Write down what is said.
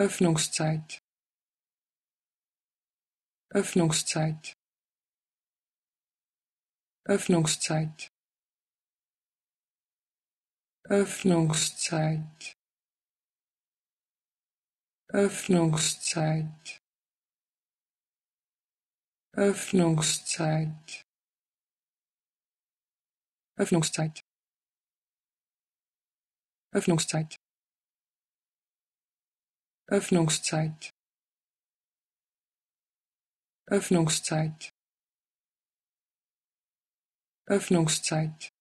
Öffnungszeit, Öffnungszeit, Öffnungszeit, Öffnungszeit, Öffnungszeit, Öffnungszeit, Öffnungszeit, Öffnungszeit, Öffnungszeit, Öffnungszeit, Öffnungszeit,